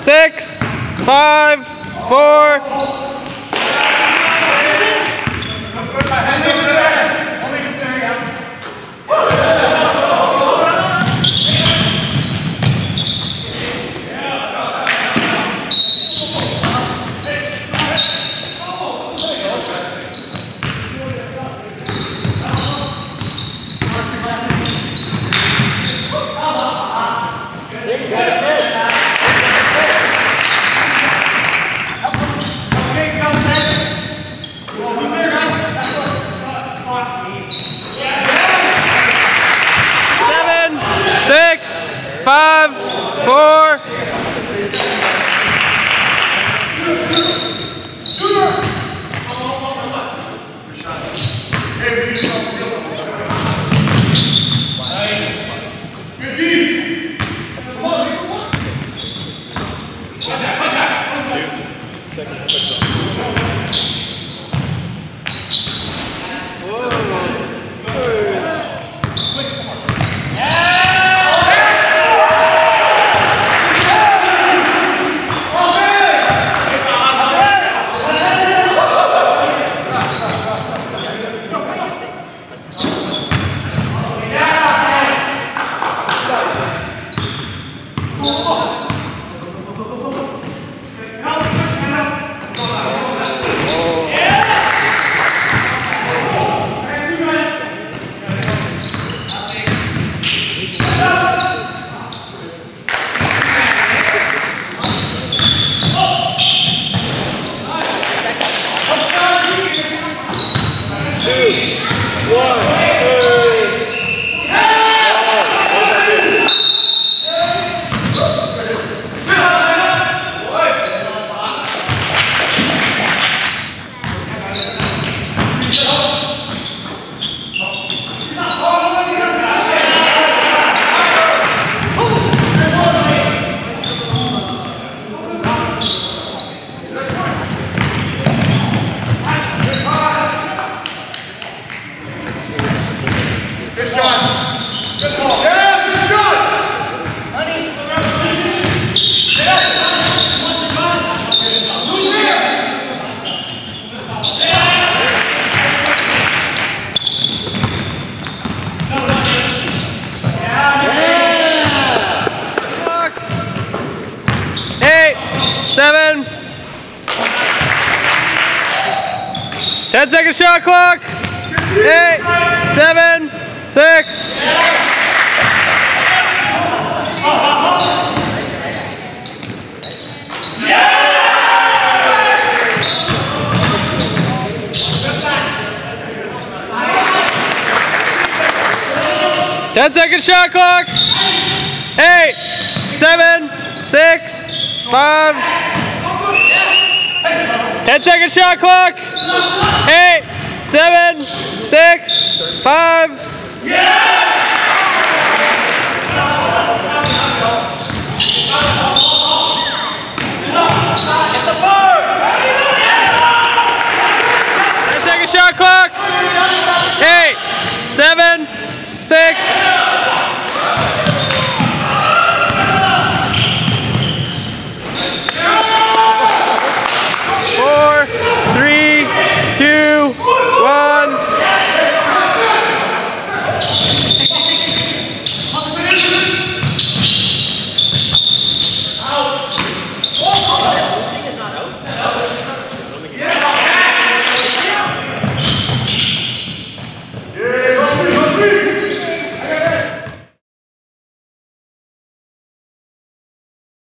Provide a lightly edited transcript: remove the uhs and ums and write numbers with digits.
6, 5, 4. Second shot clock. 8, 7, 6. Yeah. 10 second shot clock. 8, 7, 6, 5. 10 second shot clock. 8, 7, 6, 5. Yeah! Hit the bar! 10 second shot clock. 8, 7, 6.